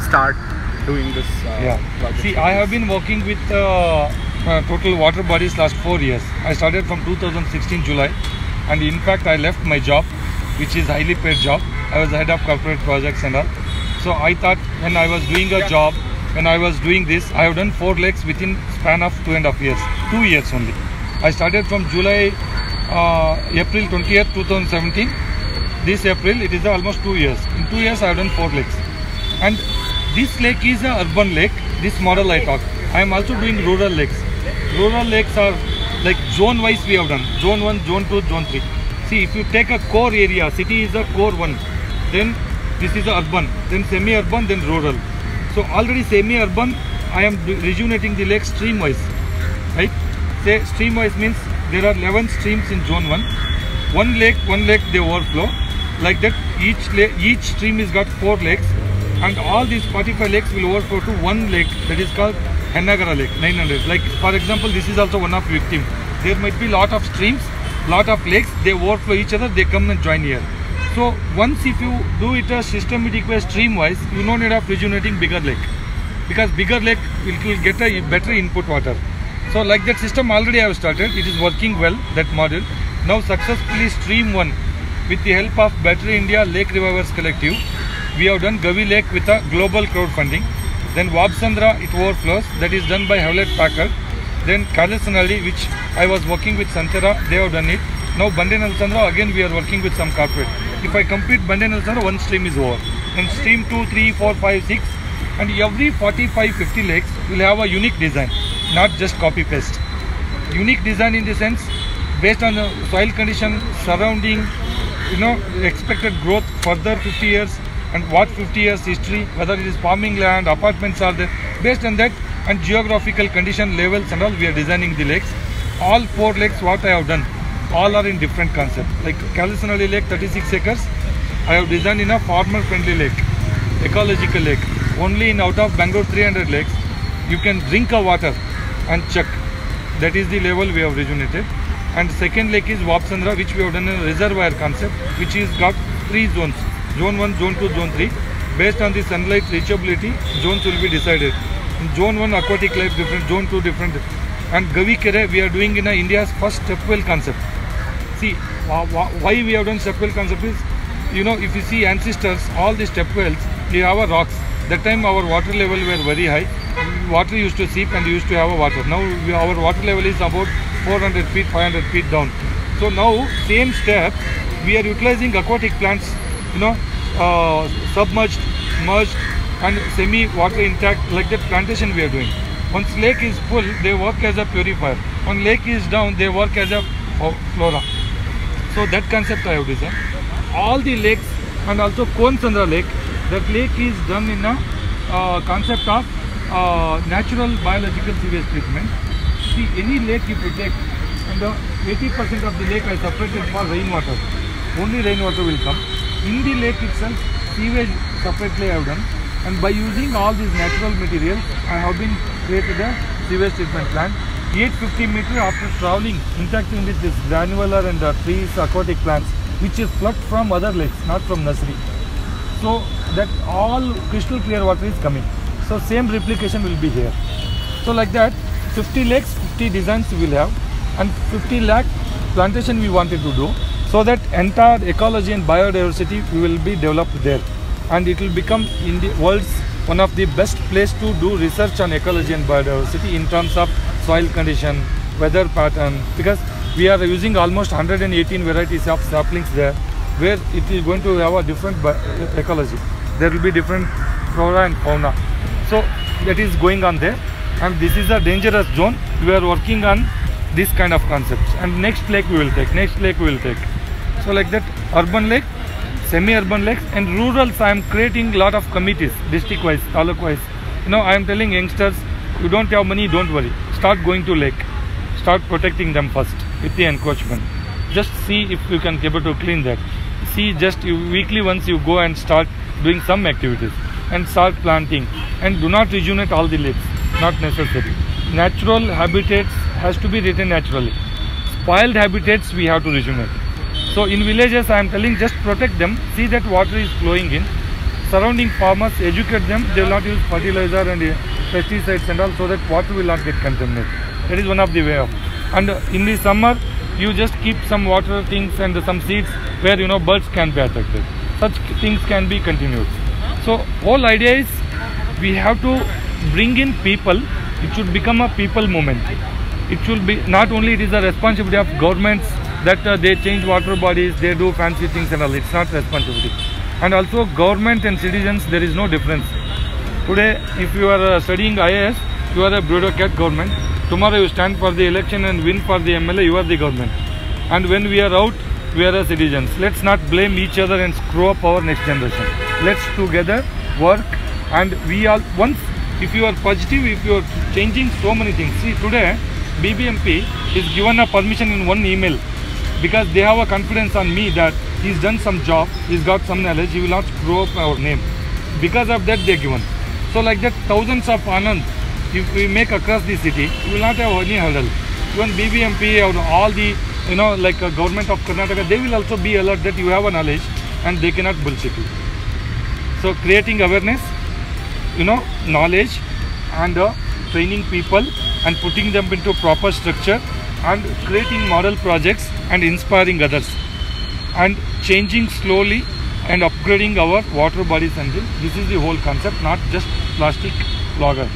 start doing this project. See, I have been working with Total Water Bodies last 4 years. I started from 2016 July, and in fact I left my job, which is highly paid job. I was the head of corporate projects and all. So I thought when I was doing a job, when I was doing this, I have done 4 lakes within span of 2.5 years, 2 years only. I started from July, April 20th, 2017. This April, it is almost 2 years. In 2 years, I have done 4 lakes. And this lake is an urban lake, this model I talk. I am also doing rural lakes. Rural lakes are like zone-wise we have done. Zone 1, Zone 2, Zone 3. See, if you take a core area, city is a core one. Then this is urban, then semi-urban, then rural. So already semi-urban, I am rejuvenating the lake stream-wise. Right? Say stream-wise means there are 11 streams in Zone 1. One lake they overflow. Like that, each stream has got 4 lakes, and all these 45 lakes will overflow to one lake that is called Hennagara Lake, 900. Like for example, this is also one of victim. There might be lot of streams, lot of lakes. They overflow each other. They come and join here. So once if you do it a systematic way, stream-wise, you no need of rejuvenating bigger lake, because bigger lake will get a better input water. So like that system already I have started. It is working well, that model. Now successfully stream one with the help of Battery India Lake Revivers Collective. We have done Gavi Lake with a global crowdfunding. Then Wab Sandra, it overflows. That is done by Hewlett Packard. Then Karlesan Ali, which I was working with Santera, they have done it. Now Bandenallasandra, again we are working with some corporate. If I complete Bandenallasandra, one stream is over. Then stream 2, 3, 4, 5, 6. And every 45, 50 lakes will have a unique design, not just copy-paste. Unique design in the sense, based on the soil condition, surrounding, you know, expected growth further 50 years. And what 50 years history, whether it is farming land, apartments are there. Based on that and geographical condition, levels and all, we are designing the lakes. All 4 lakes what I have done, all are in different concept. Like Kalasanahalli Lake, 36 acres, I have designed in a farmer-friendly lake, ecological lake. Only in out of Bangalore 300 lakes, you can drink a water and check. That is the level we have originated. And second lake is Wab Sandra, which we have done in a reservoir concept, which is got 3 zones. Zone 1, Zone 2, Zone 3. Based on the sunlight reachability, zones will be decided. In Zone 1, aquatic life different, Zone 2 different. And Gavi Kere, we are doing in India's first stepwell concept. See, why we have done stepwell concept is, you know, if you see ancestors, all the stepwells, they have a rocks. That time our water level were very high. Water used to seep and used to have a water. Now our water level is about 400 feet, 500 feet down. So now, same step, we are utilizing aquatic plants, you know, submerged, merged and semi-water intact, like that plantation we are doing. Once lake is full, they work as a purifier. When lake is down, they work as a flora. So that concept I have designed. All the lakes and also Konesandra Lake, that lake is done in a concept of natural biological sewage treatment. See, any lake if you take, and 80% of the lake I separated for rainwater. Only rainwater will come. In the lake itself, sewage separately I have done, and by using all these natural materials, I have been created a sewage treatment plant. 850 meters after traveling, interacting with this granular and trees, aquatic plants, which is plucked from other lakes, not from nursery. So that all crystal clear water is coming. So same replication will be here. So like that, 50 lakes, 50 designs we will have, and 50 lakh plantation we wanted to do. So that entire ecology and biodiversity will be developed there, and it will become in the world's one of the best place to do research on ecology and biodiversity in terms of soil condition, weather pattern, because we are using almost 118 varieties of saplings there, where it is going to have a different ecology. There will be different flora and fauna. So that is going on there, and this is a dangerous zone. We are working on this kind of concepts, and next lake we will take. So like that, urban lake, semi-urban lakes and rural, I am creating lot of committees, district-wise, taluk-wise. You know, I am telling youngsters, you don't have money, don't worry. Start going to lake. Start protecting them first with the encroachment. Just see if you can be able to clean that. See, just weekly once you go and start doing some activities and start planting. And do not rejuvenate all the lakes, not necessary. Natural habitats has to be written naturally. Spoiled habitats we have to rejuvenate. So in villages I am telling, just protect them, see that water is flowing in. surrounding farmers, educate them, they will not use fertilizer and pesticides and all, so that water will not get contaminated. That is one of the way of. And in the summer, you just keep some water things and some seeds where birds can be attracted. Such things can be continued. So whole idea is we have to bring in people. It should become a people movement. It should be not only it is a responsibility of governments that they change water bodies, they do fancy things and all. It's not responsibility. And also government and citizens, there is no difference. Today, if you are studying IAS, you are a bureaucrat government. Tomorrow you stand for the election and win for the MLA, you are the government. And when we are out, we are citizens. Let's not blame each other and screw up our next generation. Let's together work, and we all once, if you are positive, if you are changing so many things. See, today BBMP is given a permission in one email because they have a confidence on me that he's done some job, he's got some knowledge, he will not screw up our name. Because of that they given. So like that thousands of Anand, if we make across the city, we will not have any hurdle. Even BBMP or all the, like government of Karnataka, they will also be alert that you have a knowledge and they cannot bullshit you. So creating awareness, knowledge and training people and putting them into proper structure and creating model projects and inspiring others and changing slowly and upgrading our water bodies and this is the whole concept, not just plastic logger.